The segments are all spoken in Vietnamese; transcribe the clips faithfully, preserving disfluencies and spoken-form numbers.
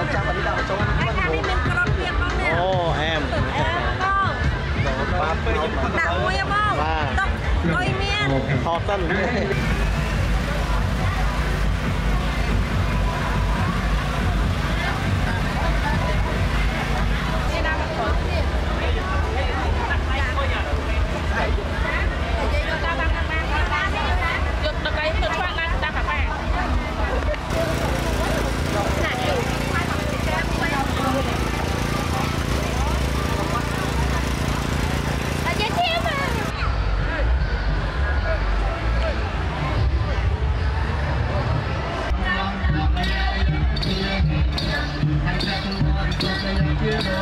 nó chắc là đi đạo trong anh đang đi bên Colombia Việt không nè? Ồ em. Em không? Ba phơi không? Đạo vui không? Ba. Đôi miên. Thò sân. Thank you.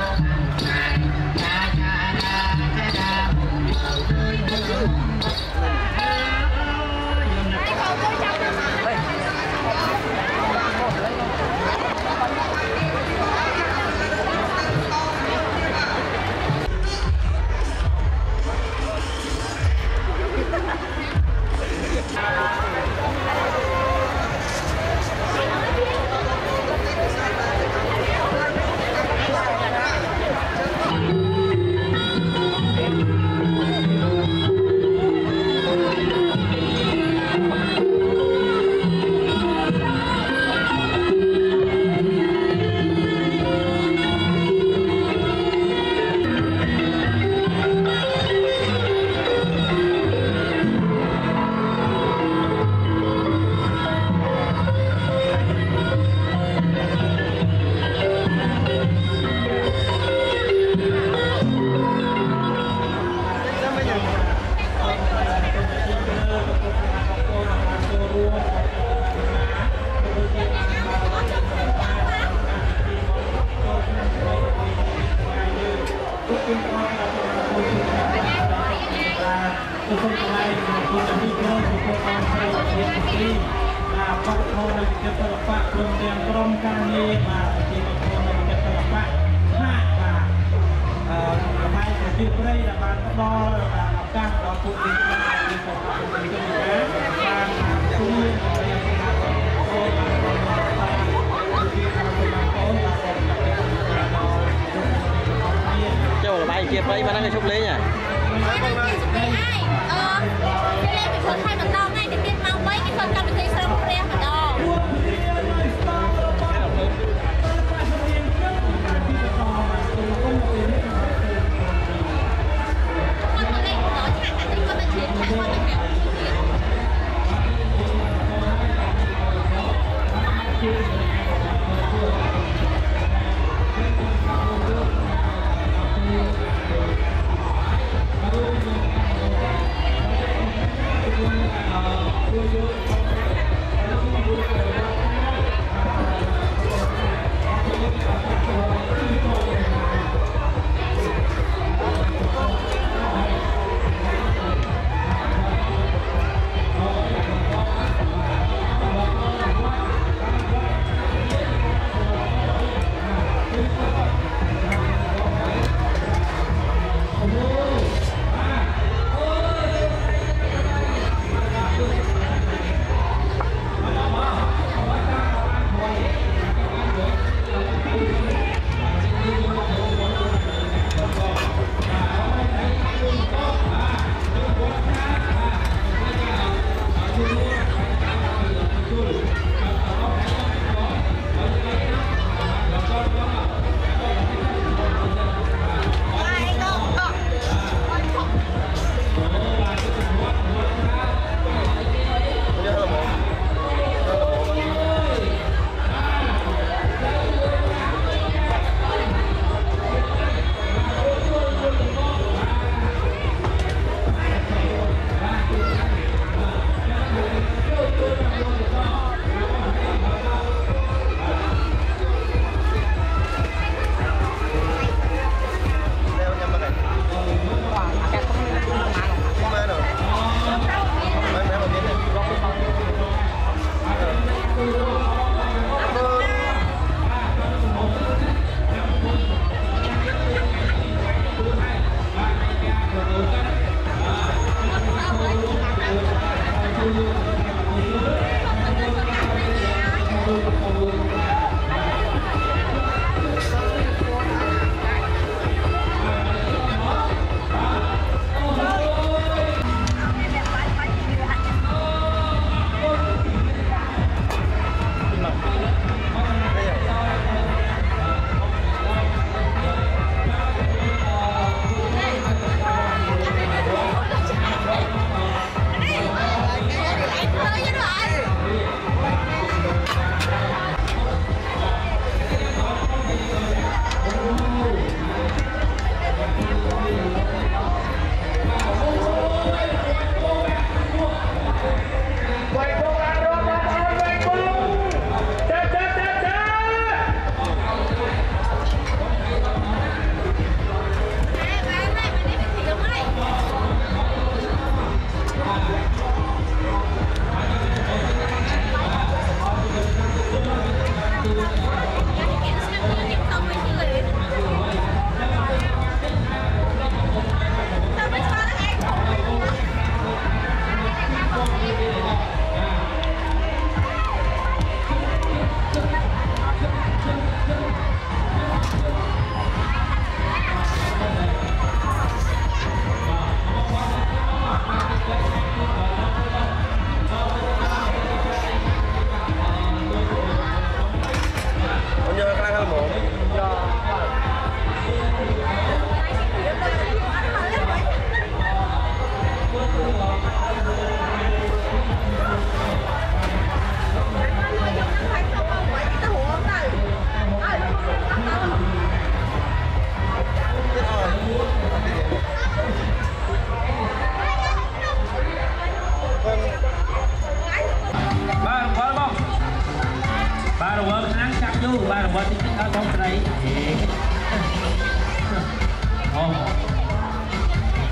Claro, voy a tirar la otra ahí.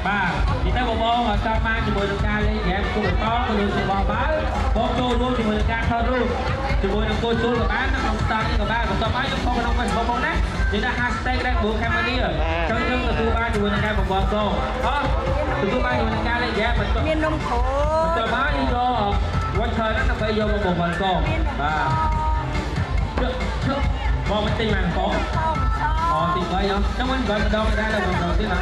Ba, thì ta bom bom ở trong mang thì mười đồng ca lên, em cũng có luôn thì bom bá, bom trôi luôn thì mười đồng ca thôi luôn, thì mười đồng cô xuống là bán, ông ta cái là ba, còn tao bán không còn ông mình bom bom đấy, thì ta hashtag đang buộc camera rồi, trong nước là tu ba thì mười đồng ca một bom trôi, hả? Thì tu ba mười đồng ca lên, em mình miền Đông khổ, tao bán đi rồi, quanh thời đó là bây giờ một bom trôi, ba, trước trước bom mình tin màn cổ, họ tin vậy không? Trong anh gọi mình đâu ra là bom đầu tiên nào?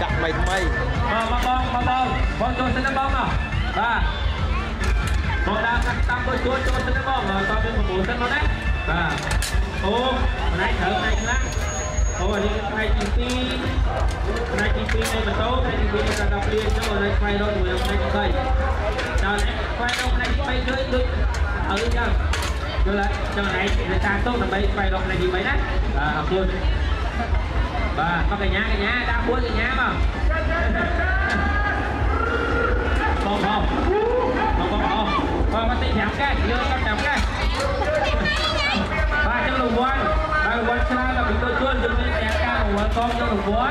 Chặt mày mày mà bông mà bông bông trôi xin bông nào ba bông đang cắt tăm đôi chuối trôi xin bông rồi coi bên một buổi xin bông đấy ba ô này thở này lắm ô này này chi phí này chi phí này mà tốt này chi phí này là đặc biệt cho người này quay đôi người này quay nào này quay đôi này quay dưới dưới ở dưới chân rồi lại cho này người ta tốt là mấy quay đôi này gì mấy đấy à học luôn ba có cái nhá cái nhá đa cuối cái nhá mà không không không không không không bắt tay nhắm cái đưa con nhắm cái ba trong lồng quấn ba quấn xa là mình tôi chuyên dùng cái nhá ca của quấn con trong lồng quấn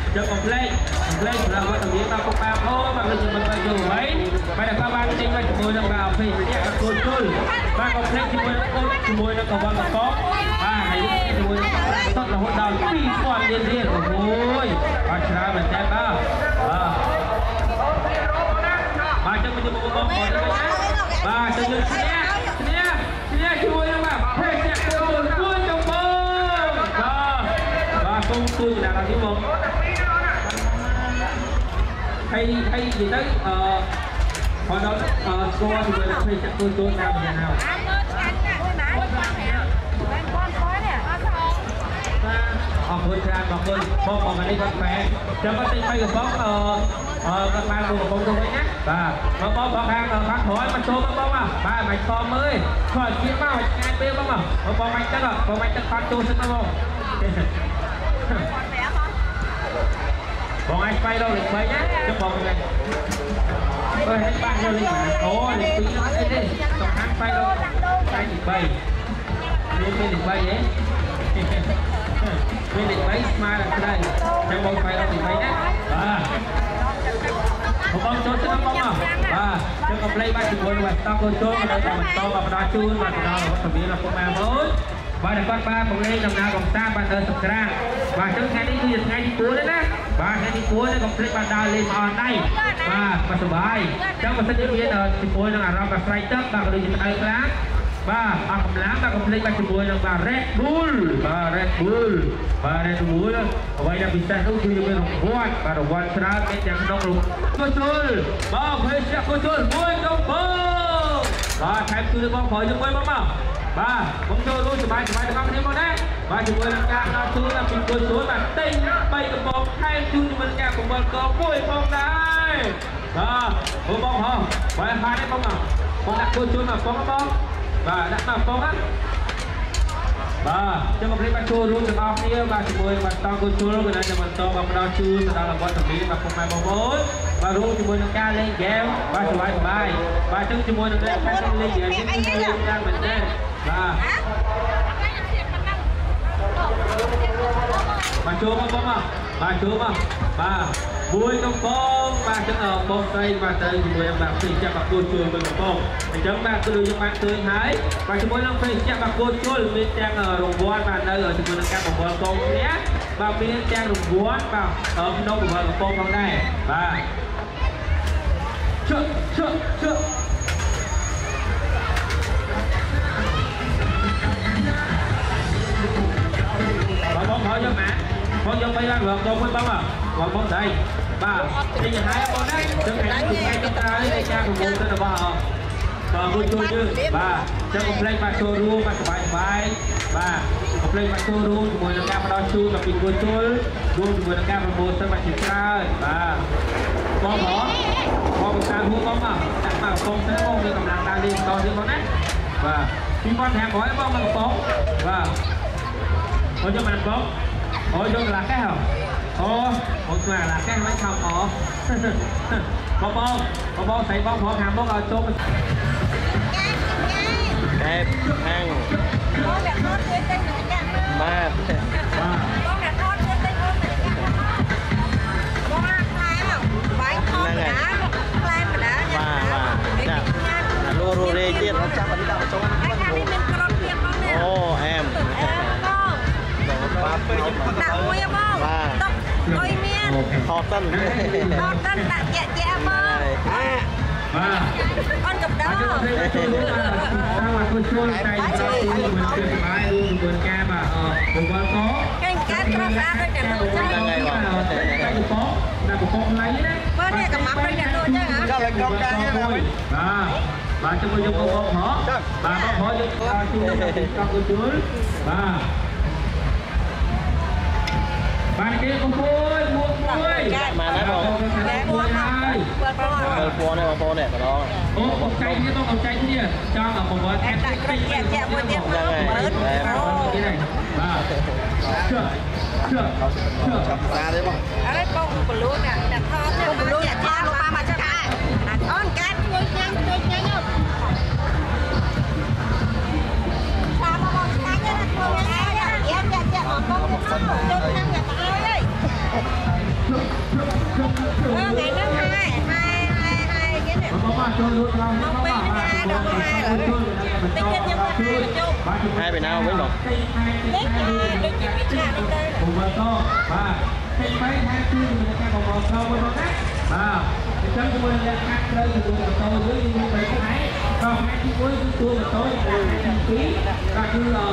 chơi cục lên lên là qua tầm tao có ba ô mà bây giờ mình phải dùng ấy phải là qua ba cái tinh thì mười năm vào thì phải nhẹ tôi chui ba cục lên thì mười năm côn thì mười năm cầu qua mà có ba hãy đi thì mười năm tất là hội đồng phi quan liên liên của môi bắt ra mình xem ba ba chơi mình dùng một con mồi đấy ba chơi như thế chui không à, hết sạch rồi, chui trong bông, ba, ba không chui là làm gì không? Hay hay gì đấy, hồi đó cô thì người làm hay chặt chui chui làm nhà nào? Học buổi sáng học buổi, bông còn cái này còn khỏe, chẳng có tinh hay là bông các bạn cùng cùng cùng với nhé và mà bông bông hàng bác hỏi mà số bông bông à ba mày to mới khỏi kiếm bao mày ngay tiêu bông à mà bông mày chắc rồi bông mày chắc phát tu xin bông bông anh quay đâu lịch mấy nhé cho bông này ơi hết bạn rồi lịch ô lịch tí nó lên đi còn anh quay đâu anh lịch bảy luôn bên lịch bảy đấy bên lịch bảy smile là đây trong bông quay đâu lịch mấy nhé một bông trôi trên bông à, và chơi cặp play ba chục quân và tao con trôi và đây là mình to và mình đá chui và mình đá là thằng bé là con ma mới, và để con ba cùng lên làm nào cùng ta và chơi Sangkran, và chơi ngày đi chơi ngày đi cuối đấy nè, và ngày đi cuối đấy cặp play ba đá lên on đây, và và thoải mái, trong một sân chơi như thế này thì cuối là làm cặp play tấp và còn được chơi ai lá, và cặp lá và cặp play ba chục quân và Red Bull, và Red Bull, và Red Bull, vậy là bị sai lúc chơi như thế nào quát và đầu quát ra cái chẳng đâu luôn. Côi chul, bom hơi sẹo côi chul, vui không bom. Ba thèm chui bom khỏi cho quay bom à. Ba, bom trôi luôn, chỉ bay chỉ bay được không thì bom đấy. Ba chỉ quay làm ca, nó chui là mình côi chul bản tinh, bay được bom thèm chui thì mình ca của mình có vui bom đấy. Ba, bom bom hông, bay hai đấy bom à. Bom đặt côi chul mà bom bom, và đặt mà bom á. Ba, cho một cái bát chua luôn được không thì ba chỉ quay bát to côi chul rồi này, bát to bom đao chui, sau đó là bom thằng bé mà không ai bom bốn. Và luôn thì môi nó ca lên kéo ba số bảy bài ba trứng thì môi nó lên ca lên lên vậy chứ môi nó đang mình đây và bà chúa không bông à bà chúa không bà vui không bông ba trứng ở bông tây và tây thì môi em làm phì chặt bà cô chua mình bông mình chấm ba cứ đưa cho bạn tươi hái và thì môi nó phì chặt bà cô chua mình đang ở đồng quan và đây rồi thì môi nó ca một bông con nhé và bên trang đồng vốn vào ở đâu của vợ con con này và chợ chợ chợ và bóng hỏi cho mẹ con dân bay ra vợ con với bóng à còn bóng đây và bây giờ hai con đấy đừng hãy cùng hai chúng ta lấy cha cùng con tên là bà và vui chơi chứ và trong một play và show luôn và bài bài và một play và show luôn mười năm ca và đo chui và bình vui chơi luôn mười năm ca và một sân bạch ra và พอขอพอประกาศผู้กองอ่ะจับมาโกงทั้งโกงด้วยกำลังตาดีต่อที่เขาแน่ว่าพี่บอลแทงบอลให้บอลมันโป๊ะว่าเขาจะมันโป๊ะเขาโยนหลักแก้วโอ้หมดมาหลักแก้วไม่ทำขอบอลบอลบอลใส่บอลขอหามบอลเอาโจ๊กแทงแทงมาทอดต้นทอดต้นตัดแยะแยะมามาก้อนกับดอกถ้ามาคุณช่วยใจใจคุณเกิดมาคุณเกิดแก่มาเออคุณว่าโต๊ะแก่แก่ตระก้าด้วยแต่ตัวเจ้าแก่ตัวโต๊ะแต่ตัวโต๊ะไรนี่นะว่าเนี่ยกับมักด้วยแต่ตัวเจ้าเหรอเจ้าเลยกองแก่เนี่ยนะอ่าบาจะมาโยกกองหอบาหอบโยกกองช่วยกองช่วยบาบาเด็กคนพูดมาแล้วผมปวดได้ปวดปวดปวดปวดเนี่ยปวดเนี่ยกระดองโอ้ปวดใจที่ต้องปวดใจที่เนี่ยจ้างเอาผมว่าแอบแอบแอบแอบปวดเยอะมากเลยนี่ไงบ้าเชื่อเชื่อเชื่อจับตาได้ป่ะอะไรป้องปลุกเนี่ยแต่ท้องเนี่ยปลุกเนี่ยท้องลงมามาจะได้อ้อนการช่วยยังช่วยยังอยู่ตามมาบอกตาเนี่ยปวดเนี่ยแอบแอบแอบแอบออกป้องเนี่ยป้องจนนั่งเนี่ยตายเลยỜ, ngày thứ hai, hai, hai, hai cái này. Mong pin ra được không hai rồi. Tinh tinh nhưng mà hai mình chung. Hai mình nào với một. Biết hai, đôi chị biết ra bên đây. Cùng vào to, ba. Tinh mấy hai kia thì mình sẽ còn vào sâu với con khác. Ba. Chân của mình là hai đây thì cùng vào sâu với như vậy cái máy. Còn hai chiếc cuối chúng tôi vào tối là hai trăm ký. Và cứ ốc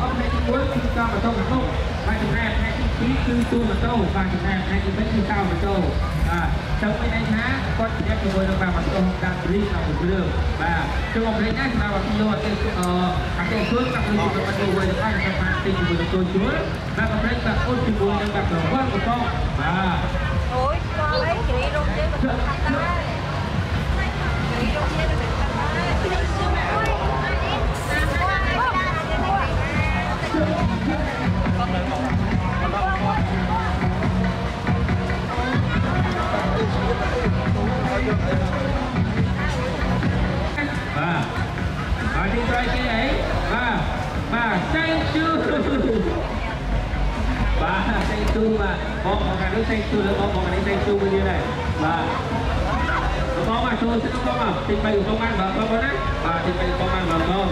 hai chiếc cuối chúng ta vào sâu vào sâu. Hai chục hai, hai chục ký cứ tôi vào sâu và chục hai, hai chục mấy chúng ta vào sâu.Trong mấy anh há, con chị em chúng tôi đang vào mặt ông đang đi làm một đường và trong vòng đấy nhá, chúng ta vào video trên các kênh suốt các kênh chúng tôi bắt đầu với những anh các bạn tình của tôi chúa và vòng đấy là ôn chúng tôi đang gặp được quá một con và ôi con ấy chỉ đi đông trên một con ta chỉ đi đông trên một con ta chỉ đi đông trên mộtใส่ชูแล้วก็มองอันนี้ใส่ชูไปยังไงมาแล้วก็มาชูซึ่งก็มาติดไปอยู่ประมาณแบบประมาณนั้นมาติดไปอยู่ประมาณแบบนั้น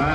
มา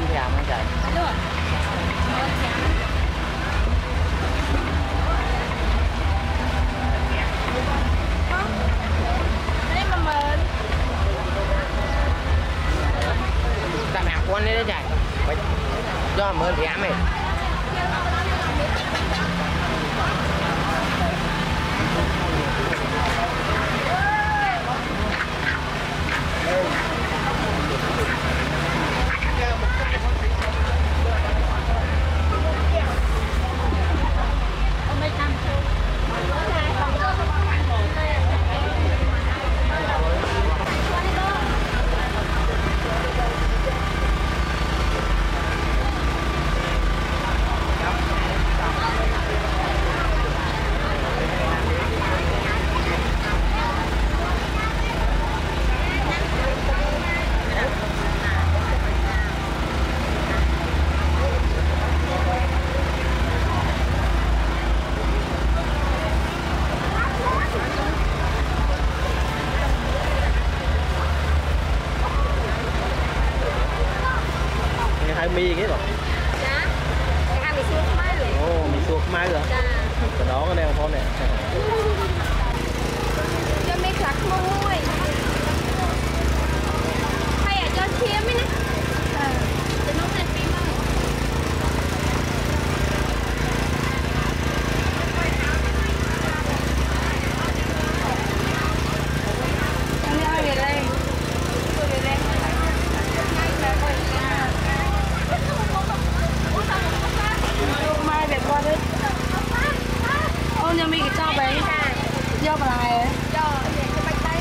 Cơm thèm hả trời? Đúng rồi. Cơm thèm. Đấy mà mình. Tạm hạt con đấy đó trời. Phải cho mượn thèm này. Mì cái rồi. Dạ. Ăn mì xua mai rồi. Ồ, mì xua mai rồi. Dạ. Cái đó cái này con này. Cho mì khắc môi. Hay à cho chiếm ấy nè. Ờ. Cho nó lên phim thôi. Cho mì hơi về đây. Ôi nhà mình cho bé do vào này cho bánh tay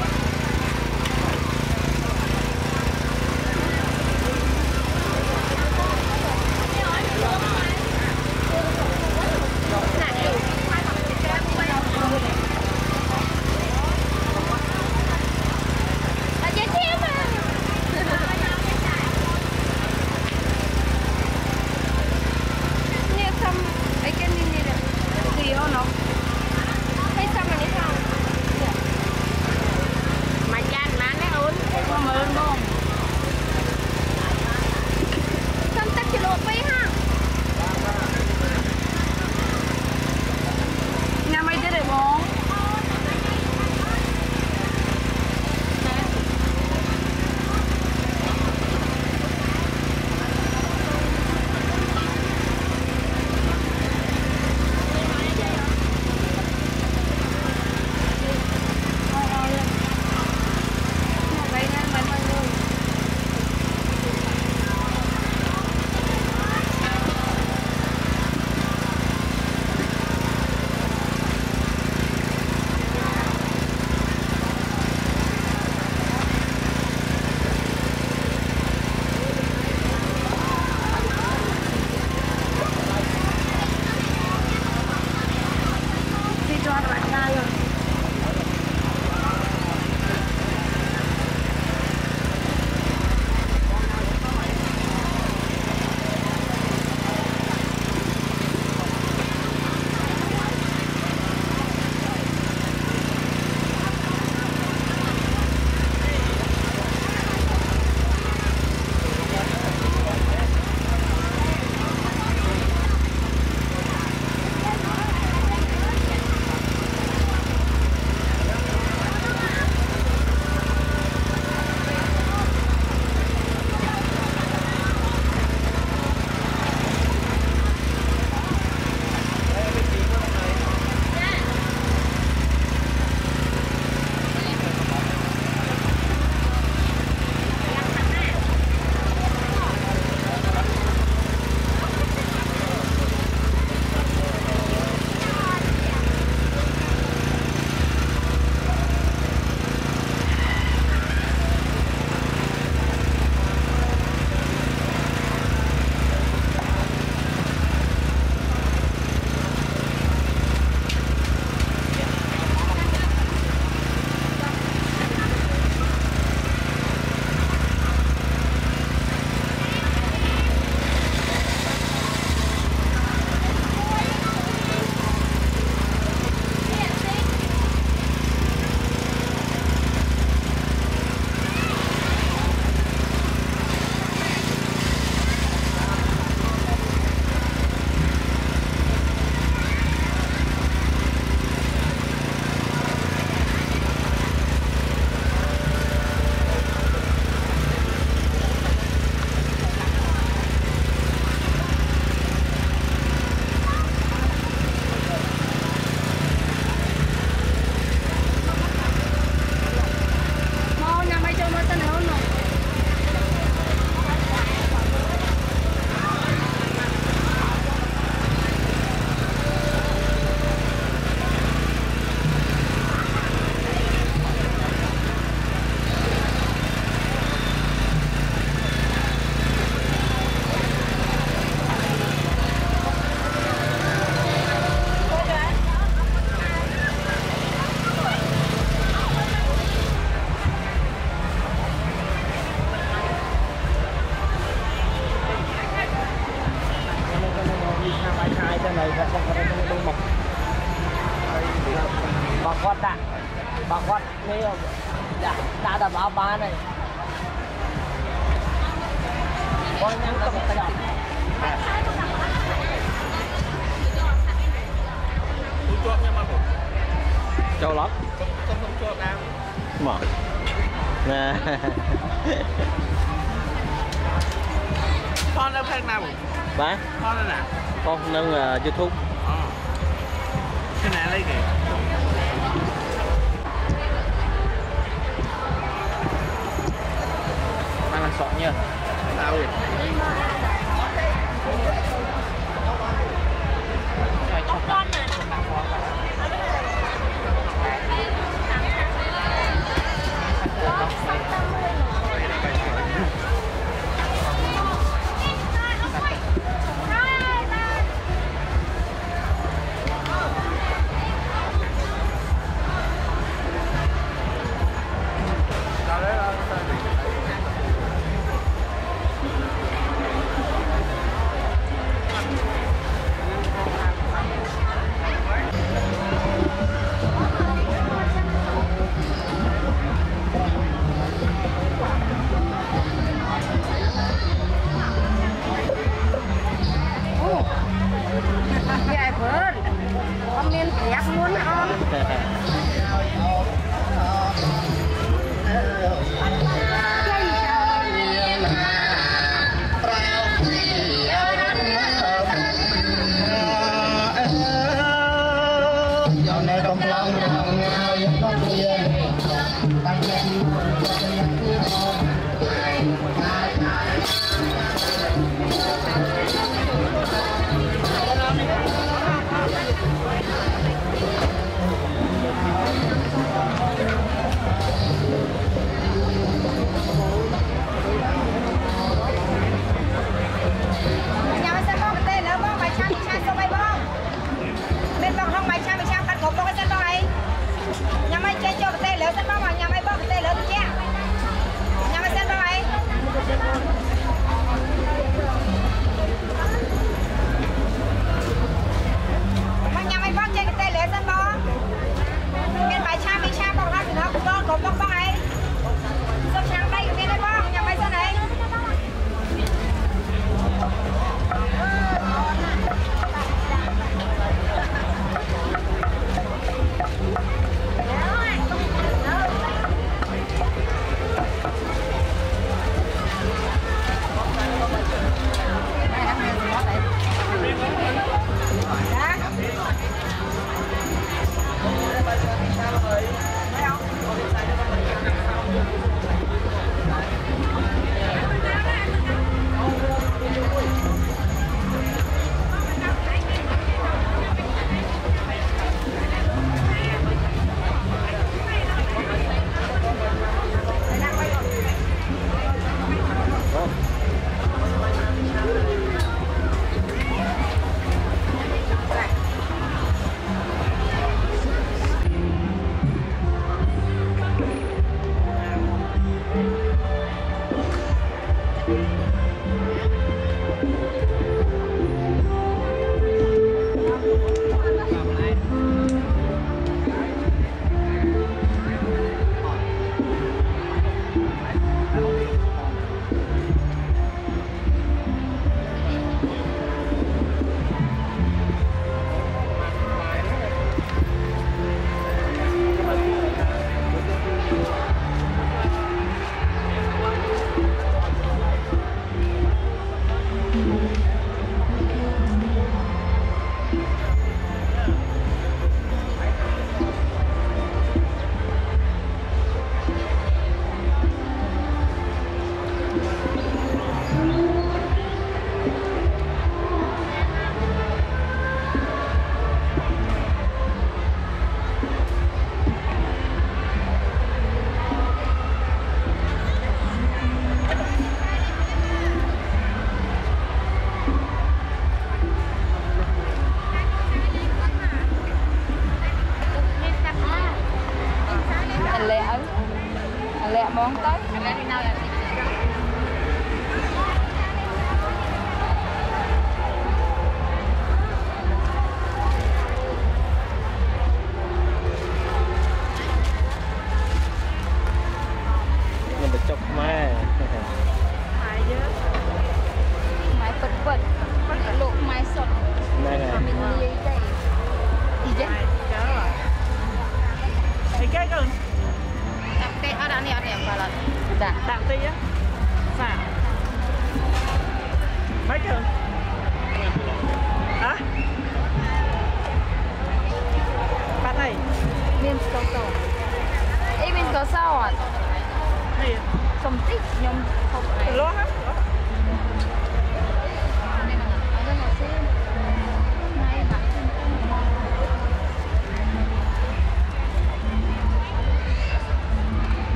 này là không có đông mọc bà con đã bà con mới đã đã đảm bảo ba này con nhắn cầm cái đó cho nha mà châu lót không không cho nam mở nè con đâu khác nào bán con đâu nè con đang uh, YouTube à. Cái này lấy kìa mang ăn sọt nha tao gì Hãy subscribe cho kênh Ghiền Mì Gõ để không bỏ lỡ những video hấp dẫn. này. Cái cần tạm tê ở đây ở đây vào là tạm tạm tê á, sao? Mấy cần? Hả? Bạn này nên có sao? Em nên có sao à? Này, sầm tích nhom không này. Lố hả?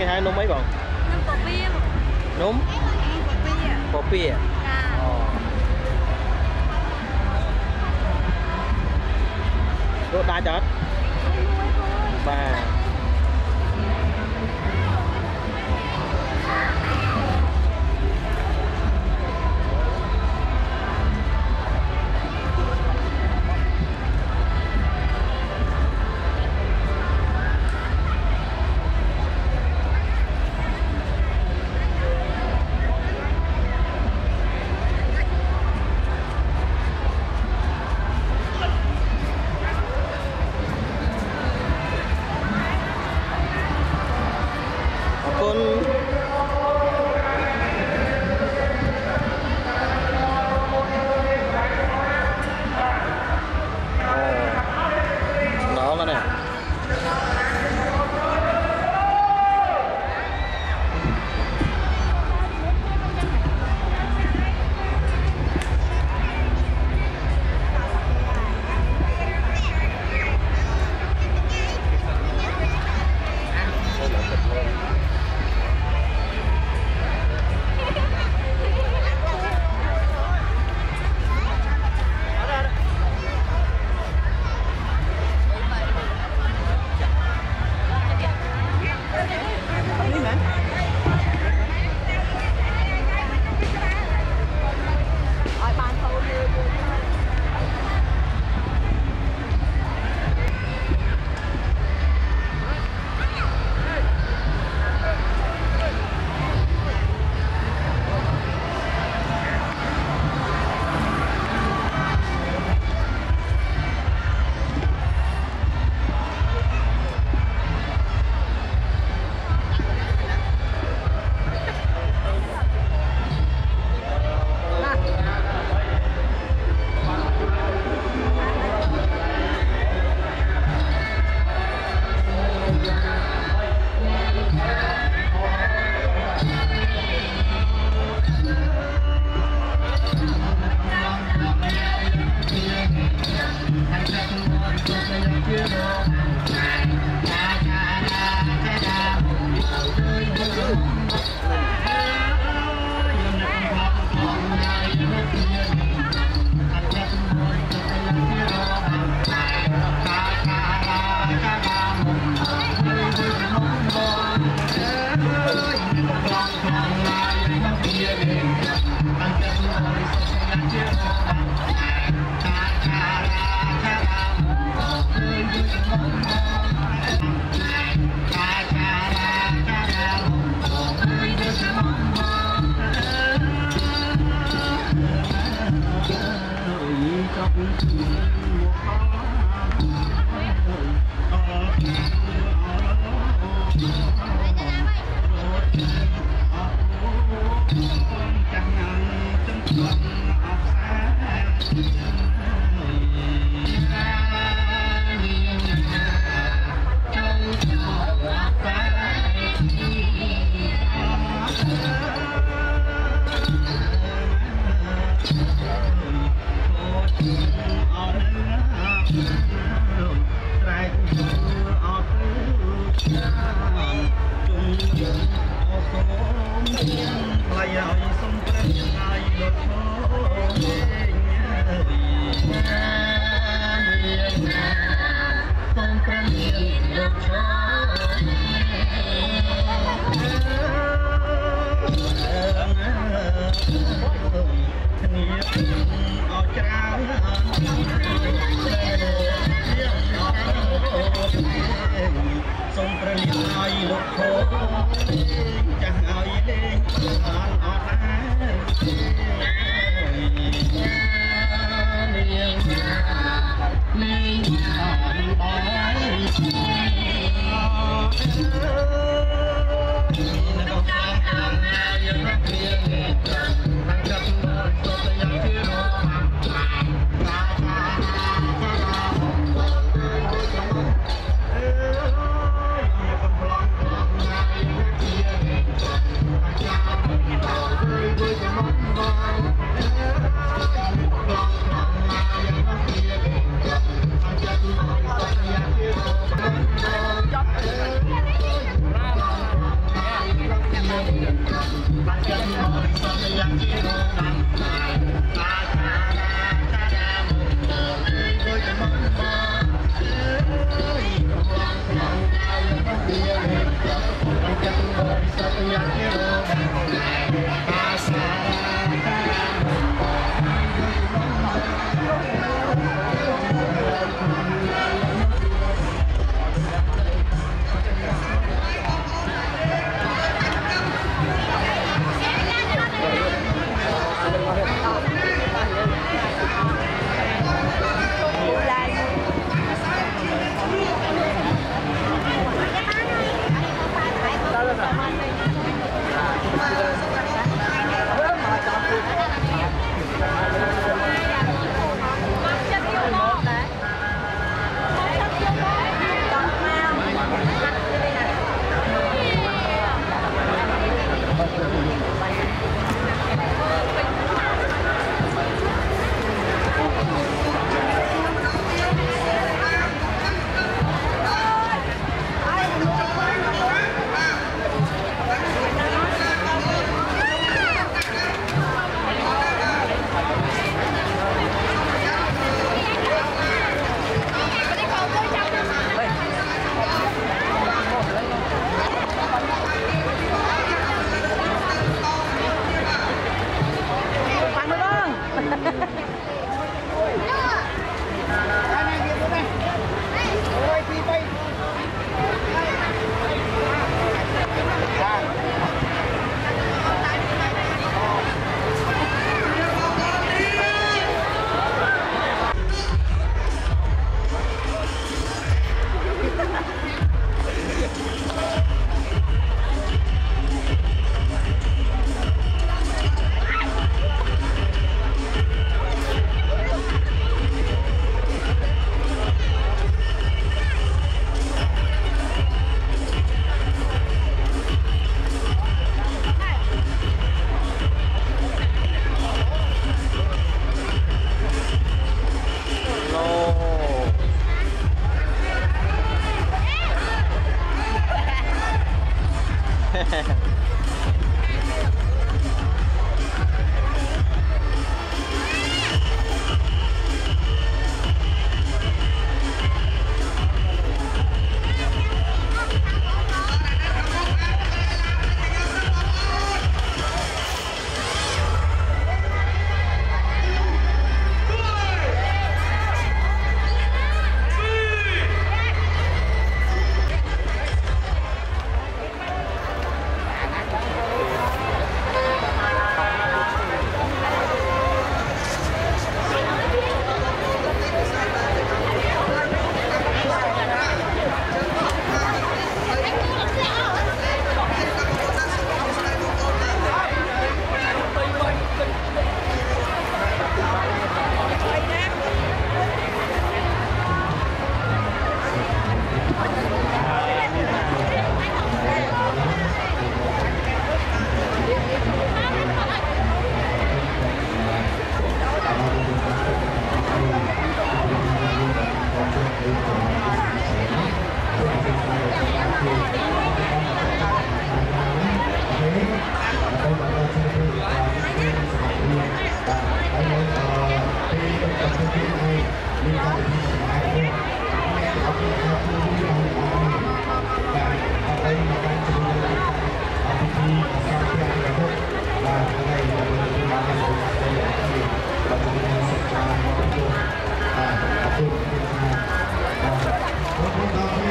Cái hai nôm mấy bọn? Nôm cà phê. Nôm? Cà phê. Cà phê. Rồi ba chót. Ba. Bye. Sangkran.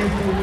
Thank you.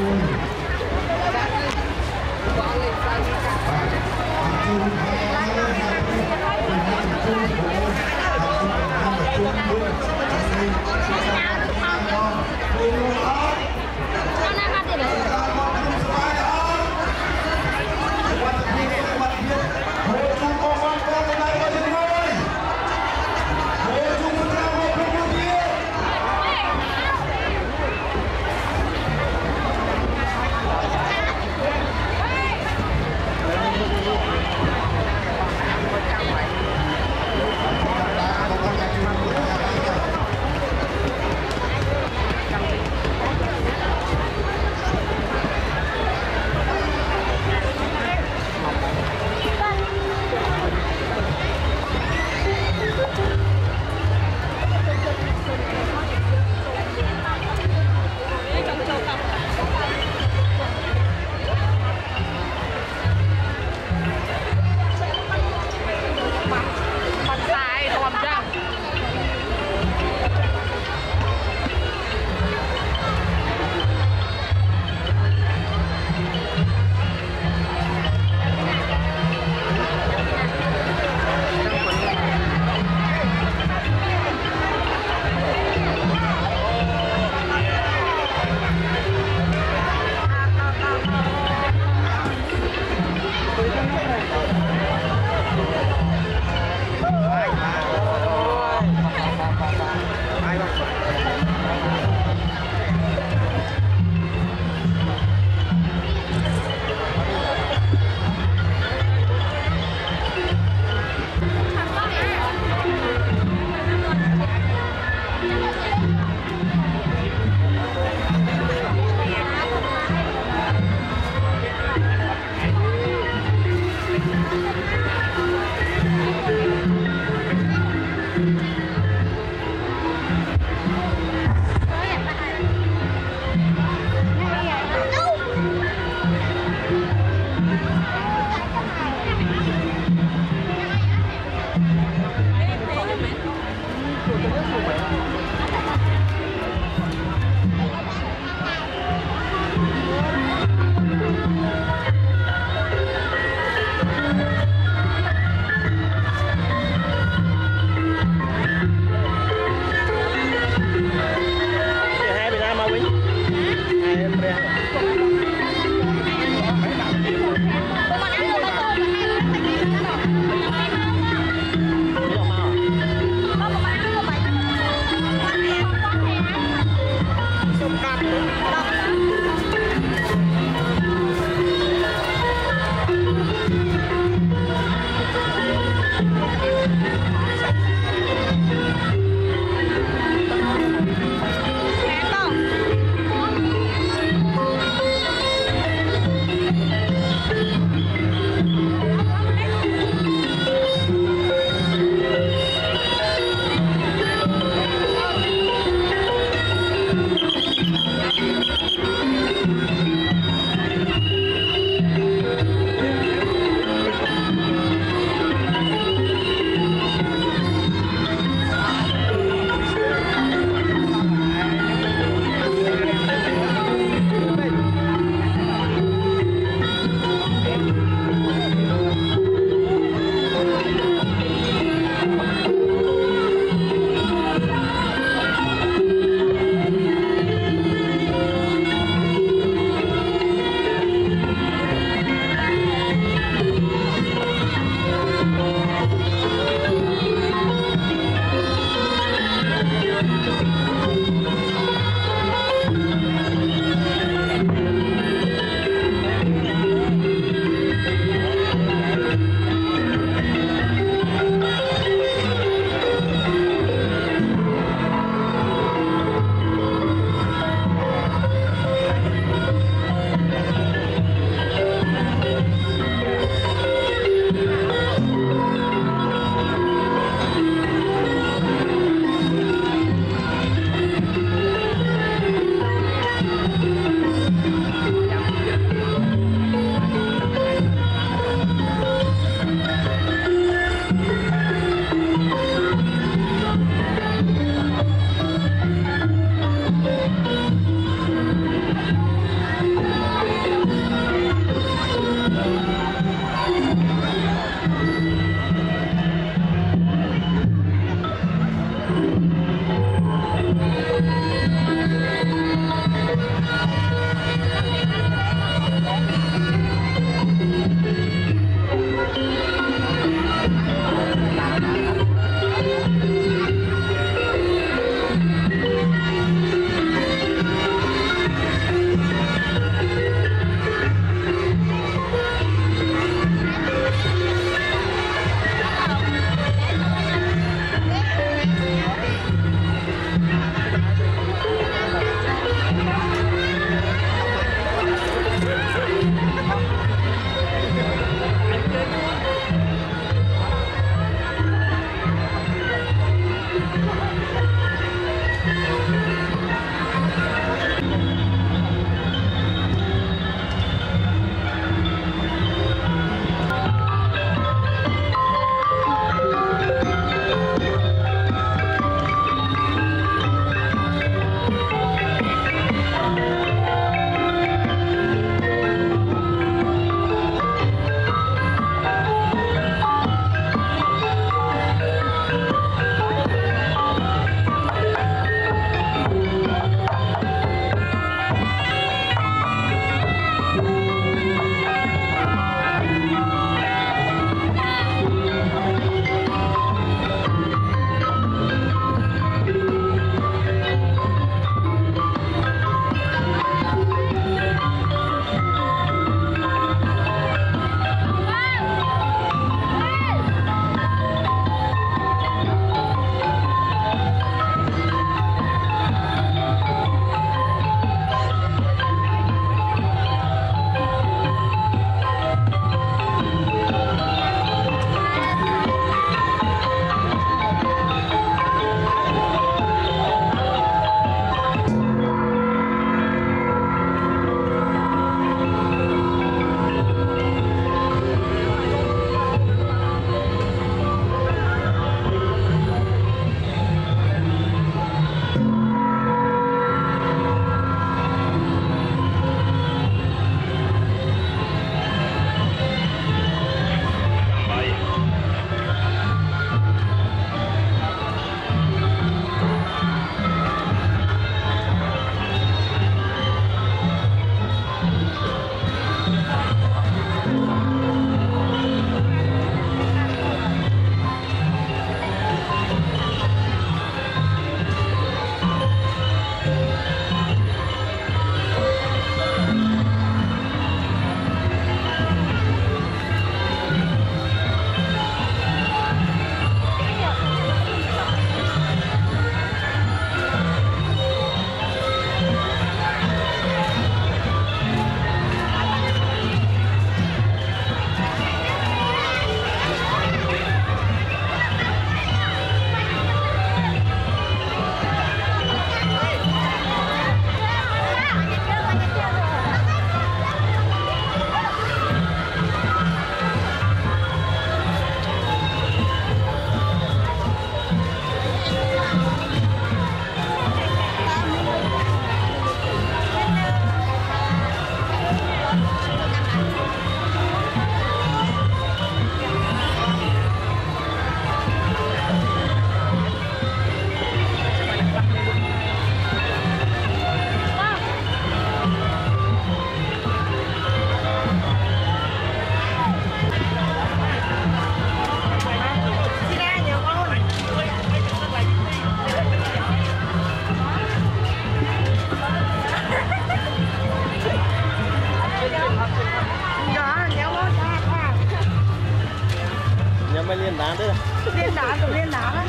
đá đấy. Liên đá, tụi liên đá đấy.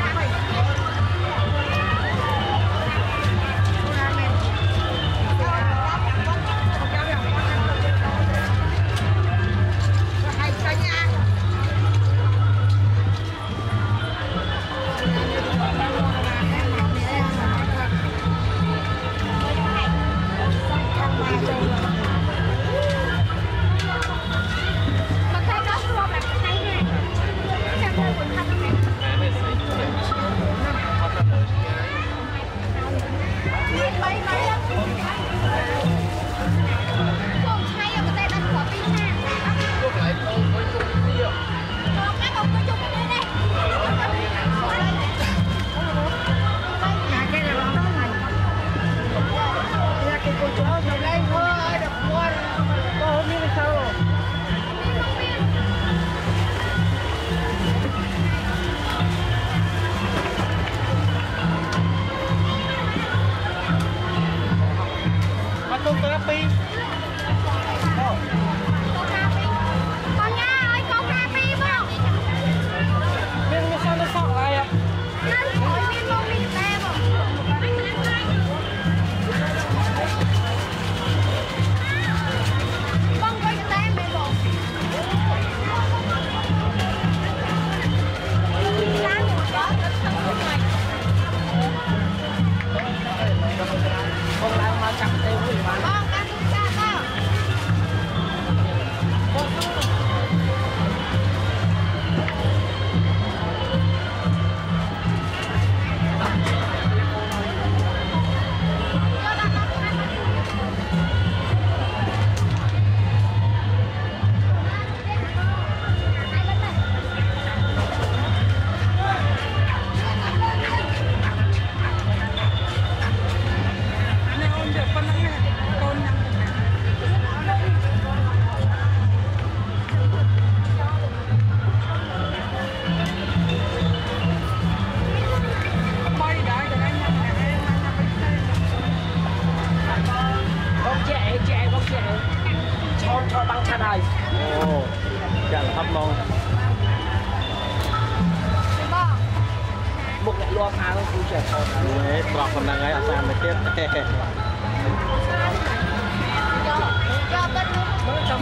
Hãy subscribe cho kênh Ghiền Mì Gõ để không bỏ lỡ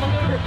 những video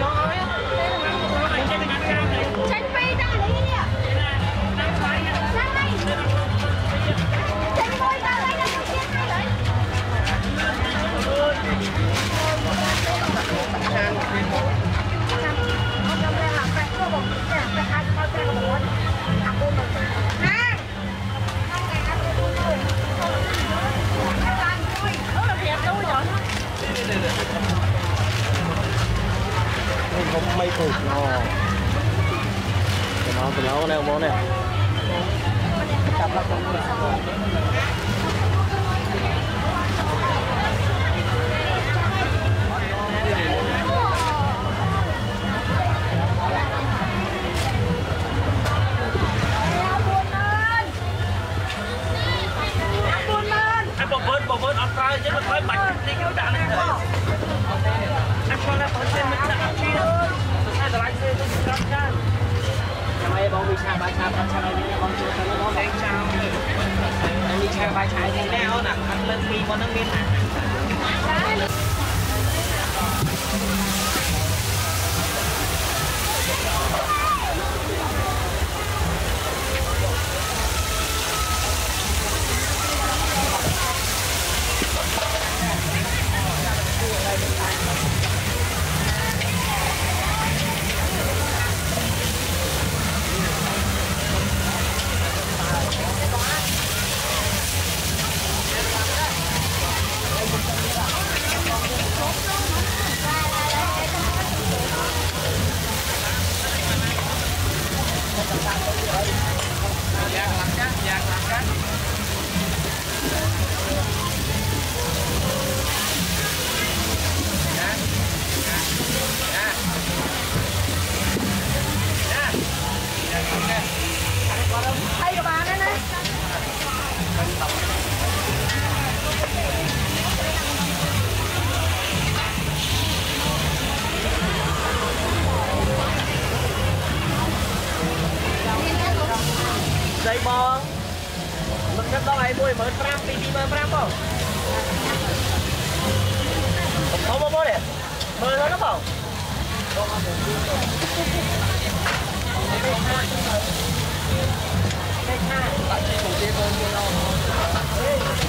hấp dẫn. เบอร์แปมปีนี้เบอร์แปมเปล่าผมท้องบ่เนี่ยเบอร์เท่านั้นเปล่าเลขห้า